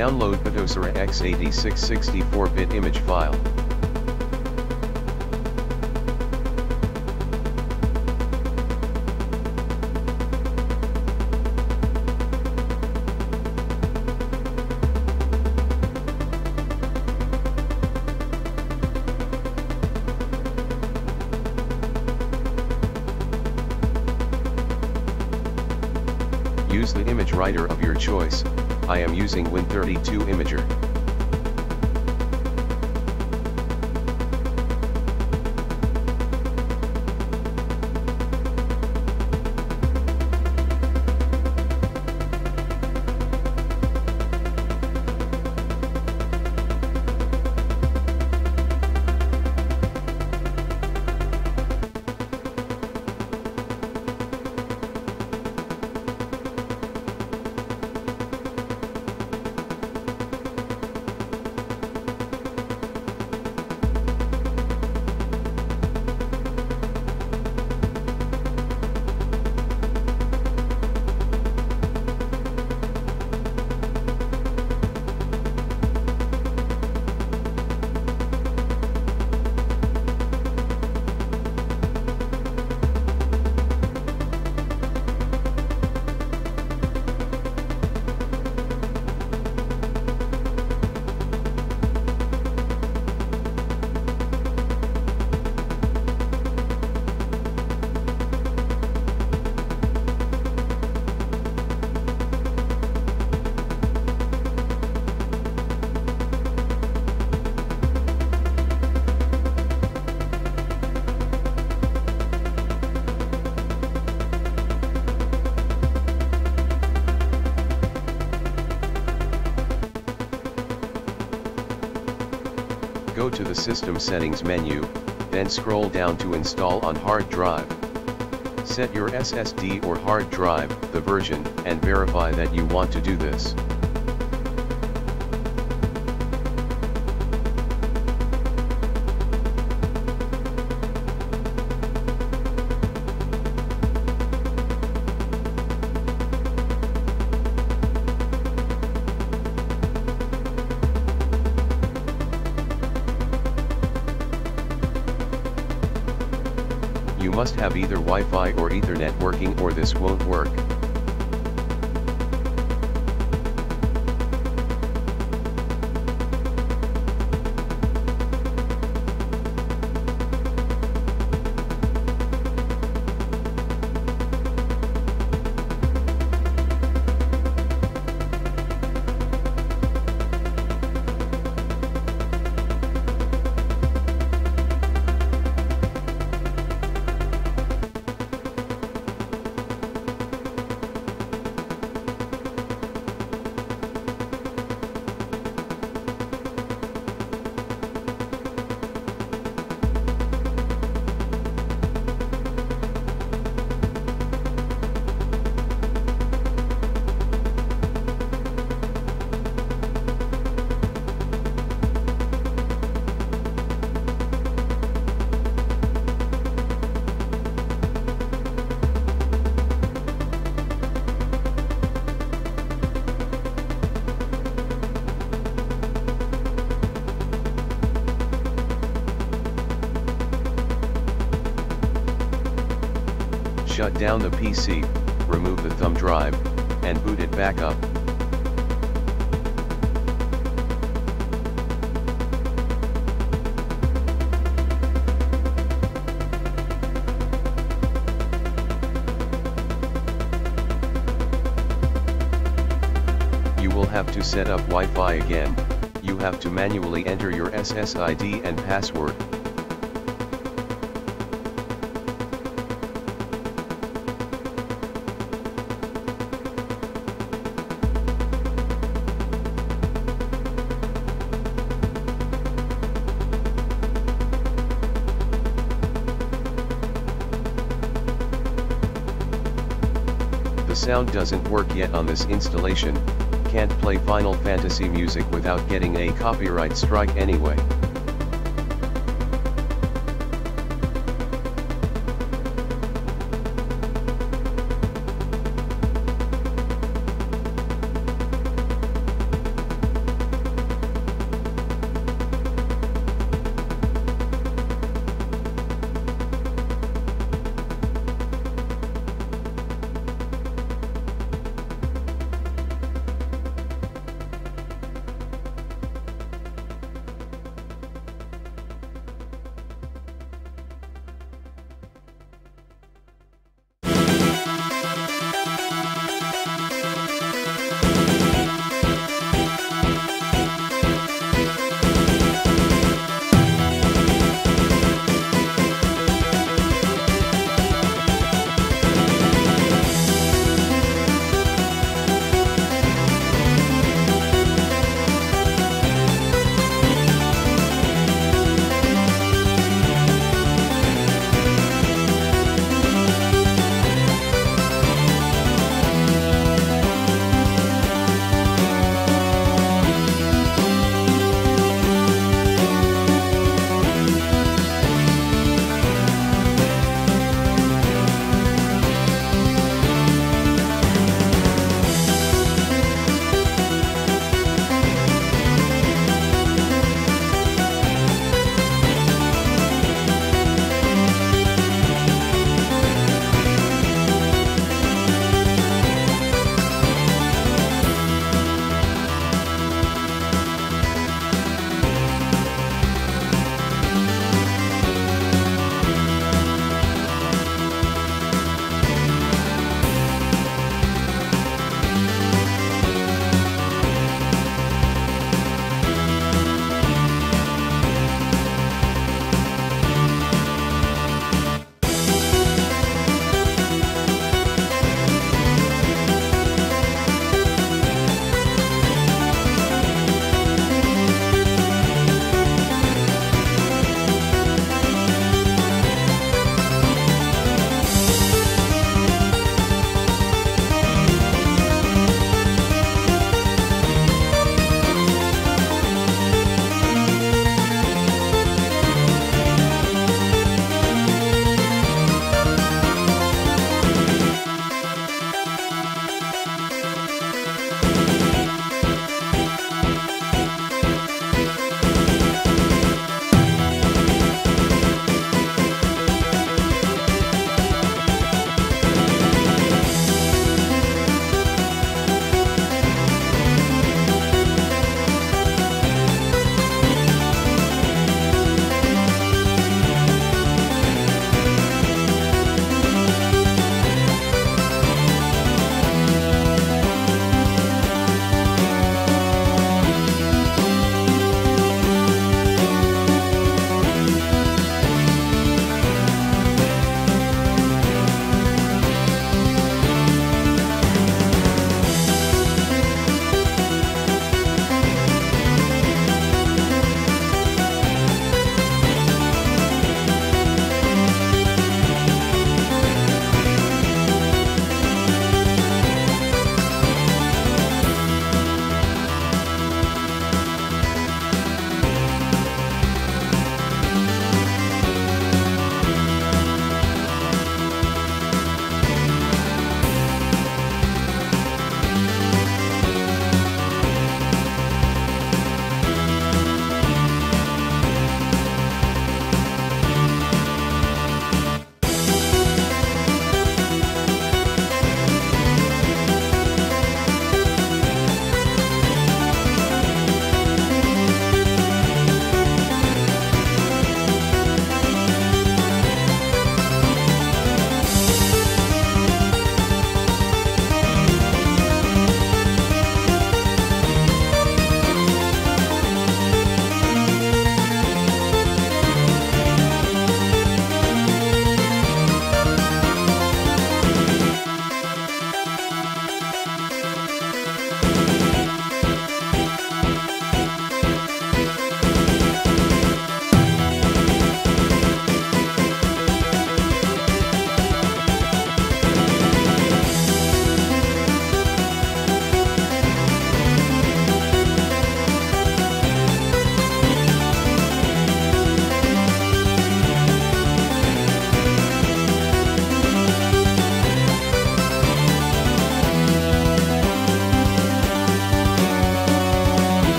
Download Patosera X86 64-bit image file. Use the image writer of your choice. I am using Win32 Imager. Go to the System Settings menu, then scroll down to Install on Hard Drive. Set your SSD or hard drive, the version, and verify that you want to do this. You must have either Wi-Fi or Ethernet working or this won't work. Shut down the PC, remove the thumb drive, and boot it back up. You will have to set up Wi-Fi again. You have to manually enter your SSID and password. The sound doesn't work yet on this installation. Can't play Final Fantasy music without getting a copyright strike anyway.